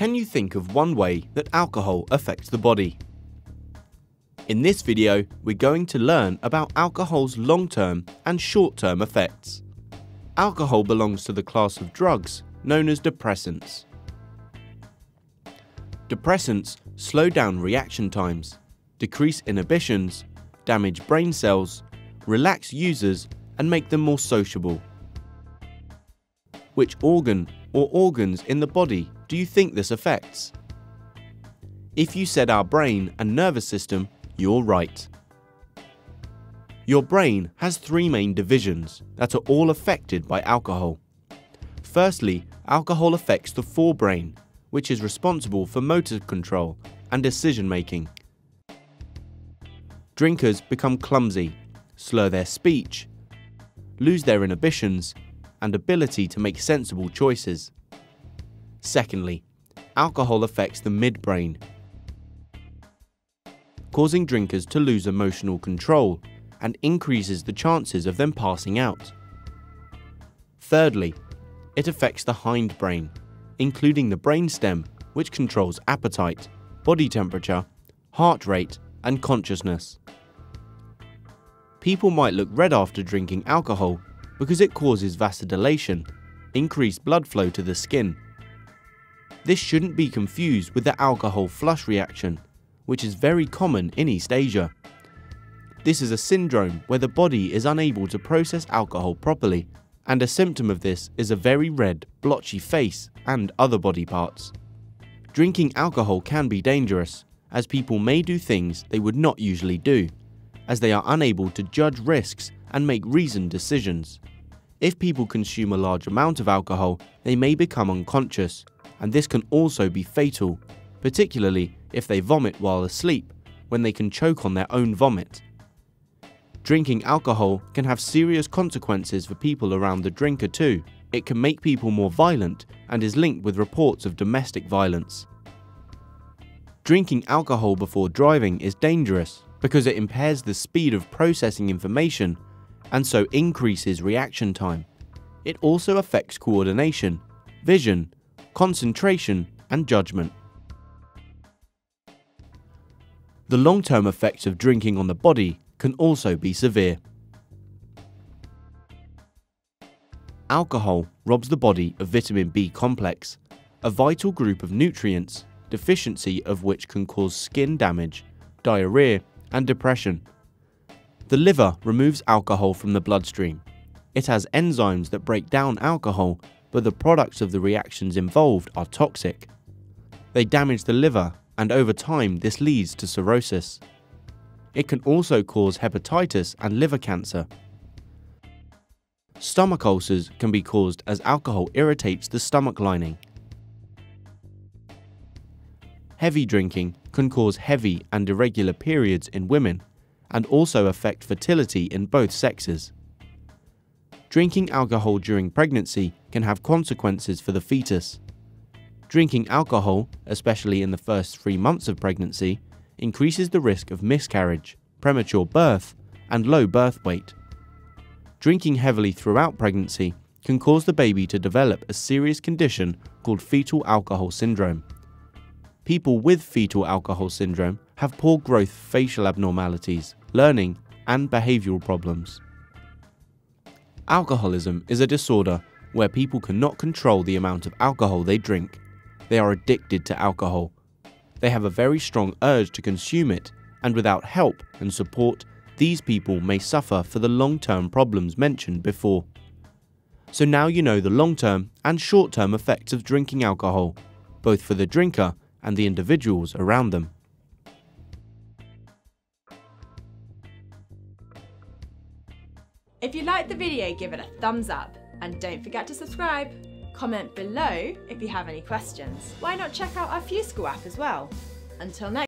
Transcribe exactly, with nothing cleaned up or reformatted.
can you think of one way that alcohol affects the body? In this video, we're going to learn about alcohol's long-term and short-term effects. Alcohol belongs to the class of drugs known as depressants. Depressants slow down reaction times, decrease inhibitions, damage brain cells, relax users and make them more sociable. Which organ or organs in the body do you think this affects? If you said our brain and nervous system, you're right. Your brain has three main divisions that are all affected by alcohol. Firstly, alcohol affects the forebrain, which is responsible for motor control and decision-making. Drinkers become clumsy, slur their speech, lose their inhibitions and ability to make sensible choices. Secondly, alcohol affects the midbrain, causing drinkers to lose emotional control and increases the chances of them passing out. Thirdly, it affects the hindbrain, including the brainstem, which controls appetite, body temperature, heart rate, and consciousness. People might look red after drinking alcohol because it causes vasodilation, increased blood flow to the skin. This shouldn't be confused with the alcohol flush reaction, which is very common in East Asia. This is a syndrome where the body is unable to process alcohol properly, and a symptom of this is a very red, blotchy face and other body parts. Drinking alcohol can be dangerous, as people may do things they would not usually do, as they are unable to judge risks and make reasoned decisions. If people consume a large amount of alcohol, they may become unconscious, and this can also be fatal, particularly if they vomit while asleep, when they can choke on their own vomit. Drinking alcohol can have serious consequences for people around the drinker too. It can make people more violent and is linked with reports of domestic violence. Drinking alcohol before driving is dangerous because it impairs the speed of processing information and so increases reaction time. It also affects coordination, vision, concentration, and judgment. The long-term effects of drinking on the body can also be severe. Alcohol robs the body of vitamin B complex, a vital group of nutrients, deficiency of which can cause skin damage, diarrhea, and depression. The liver removes alcohol from the bloodstream. It has enzymes that break down alcohol, but the products of the reactions involved are toxic. They damage the liver, and over time this leads to cirrhosis. It can also cause hepatitis and liver cancer. Stomach ulcers can be caused as alcohol irritates the stomach lining. Heavy drinking can cause heavy and irregular periods in women and also affect fertility in both sexes. Drinking alcohol during pregnancy can have consequences for the fetus. Drinking alcohol, especially in the first three months of pregnancy, increases the risk of miscarriage, premature birth, and low birth weight. Drinking heavily throughout pregnancy can cause the baby to develop a serious condition called fetal alcohol syndrome. People with fetal alcohol syndrome have poor growth, facial abnormalities, learning, and behavioral problems. Alcoholism is a disorder where people cannot control the amount of alcohol they drink. They are addicted to alcohol. They have a very strong urge to consume it, and without help and support, these people may suffer for the long-term problems mentioned before. So now you know the long-term and short-term effects of drinking alcohol, both for the drinker and the individuals around them. If you liked the video, give it a thumbs up and don't forget to subscribe. Comment below if you have any questions. Why not check out our FuseSchool app as well? Until next time.